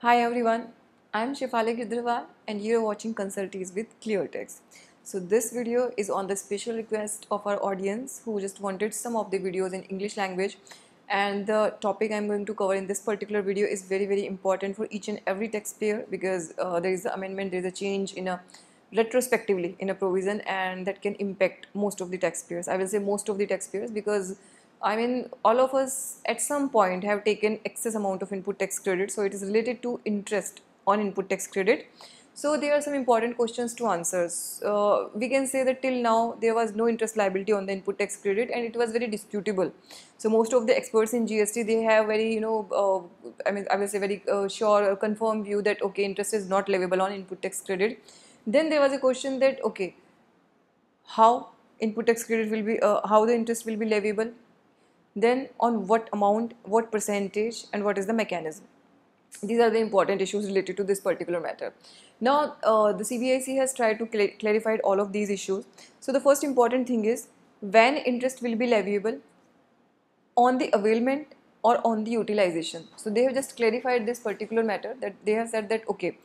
Hi everyone, I am Shaifaly Girdharwal and you are watching ConsultEase with ClearTax. So this video is on the special request of our audience who just wanted some of the videos in English language, and the topic I am going to cover in this particular video is very, very important for each and every taxpayer, because there is an amendment, there is a change in a retrospectively in a provision, and that can impact most of the taxpayers. I will say most of the taxpayers because I mean all of us at some point have taken excess amount of input tax credit, so it is related to interest on input tax credit. So there are some important questions to answer. We can say that till now there was no interest liability on the input tax credit and it was very disputable. So most of the experts in GST, they have very, very confirmed view that okay, interest is not leviable on input tax credit. Then there was a question that okay, how input tax credit will be, how the interest will be leviable, then on what amount, what percentage, and what is the mechanism. These are the important issues related to this particular matter. Now the CBIC has tried to clarify all of these issues. So the first important thing is when interest will be leviable, on the availment or on the utilization. So they have just clarified this particular matter, that they have said that okay,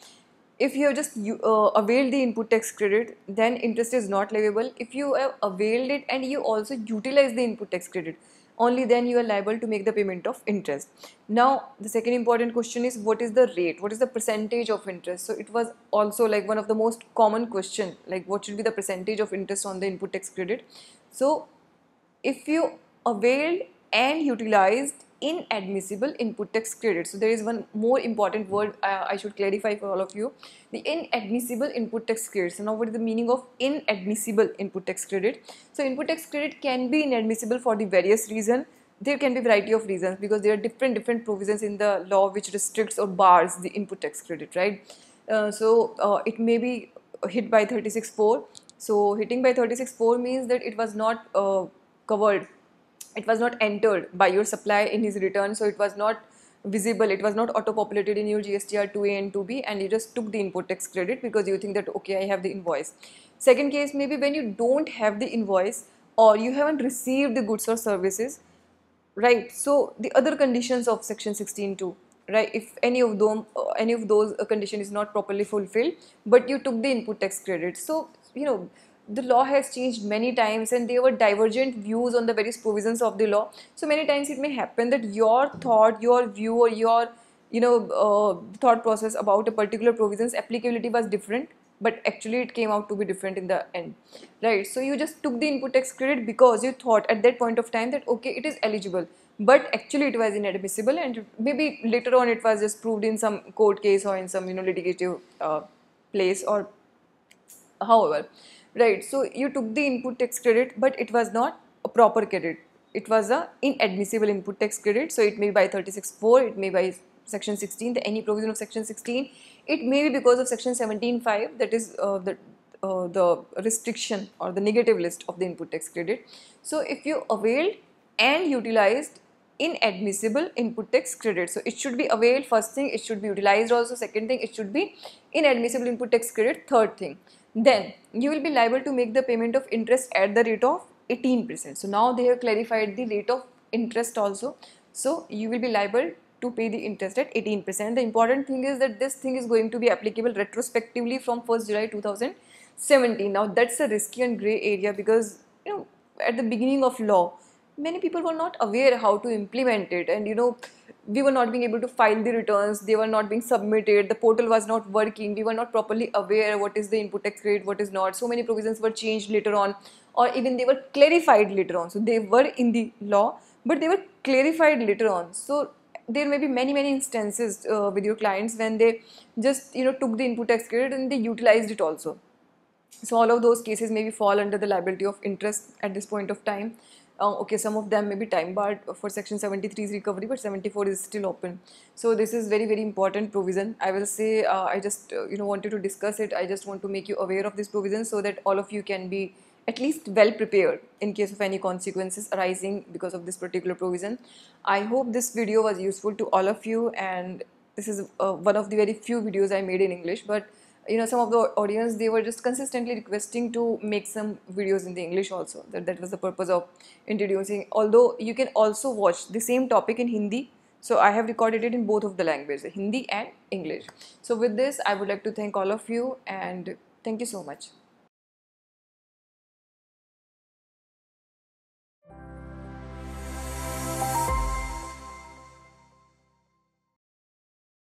if you have just availed the input tax credit, then interest is not leviable. If you have availed it and you also utilize the input tax credit, only then you are liable to make the payment of interest. Now the second important question is what is the rate, what is the percentage of interest. So it was also like one of the most common question, like what should be the percentage of interest on the input tax credit. So if you availed and utilized inadmissible input tax credit, so there is one more important word I should clarify for all of you, the inadmissible input tax credit. So now what is the meaning of inadmissible input tax credit? So input tax credit can be inadmissible for the various reasons. There can be variety of reasons because there are different provisions in the law which restricts or bars the input tax credit, right? It may be hit by 36.4. So hitting by 36.4 means that it was not covered, it was not entered by your supplier in his return, so it was not visible, it was not auto-populated in your GSTR 2A and 2B, and you just took the input tax credit because you think that okay, I have the invoice. Second case may be when you don't have the invoice or you haven't received the goods or services, right? So the other conditions of Section 16(2), right? If any of those condition is not properly fulfilled, but you took the input tax credit. So you know, the law has changed many times and there were divergent views on the various provisions of the law. So many times it may happen that your thought, your view, or your thought process about a particular provision's applicability was different, but actually it came out to be different in the end, right? So you just took the input tax credit because you thought at that point of time that okay, it is eligible, but actually it was inadmissible, and maybe later on it was just proved in some court case or in some litigative place or however. Right, so you took the input tax credit, but it was not a proper credit. It was an inadmissible input tax credit. So it may be by 36.4, it may be by Section 16, any provision of Section 16. It may be because of Section 17(5), that is the restriction or the negative list of the input tax credit. So if you availed and utilized inadmissible input tax credit, so it should be availed first thing, it should be utilized also second thing, it should be inadmissible input tax credit third thing, then you will be liable to make the payment of interest at the rate of 18%. So now they have clarified the rate of interest also, so you will be liable to pay the interest at 18%. The important thing is that this thing is going to be applicable retrospectively from 1st July 2017. Now that's a risky and grey area because you know at the beginning of law many people were not aware how to implement it, and you know we were not being able to file the returns, they were not being submitted, the portal was not working, we were not properly aware what is the input tax credit, what is not. So many provisions were changed later on, or even they were clarified later on. So they were in the law, but they were clarified later on. So there may be many instances with your clients when they just took the input tax credit and they utilized it also. So all of those cases maybe fall under the liability of interest at this point of time. Okay, some of them may be time barred for Section 73's recovery, but 74 is still open. So this is very, very important provision. I will say I just wanted to discuss it. I just want to make you aware of this provision so that all of you can be at least well prepared in case of any consequences arising because of this particular provision. I hope this video was useful to all of you, and this is one of the very few videos I made in English, but you know, some of the audience, they were just consistently requesting to make some videos in the English also. That was the purpose of introducing. Although you can also watch the same topic in Hindi. So I have recorded it in both of the languages, Hindi and English. So with this, I would like to thank all of you and thank you so much.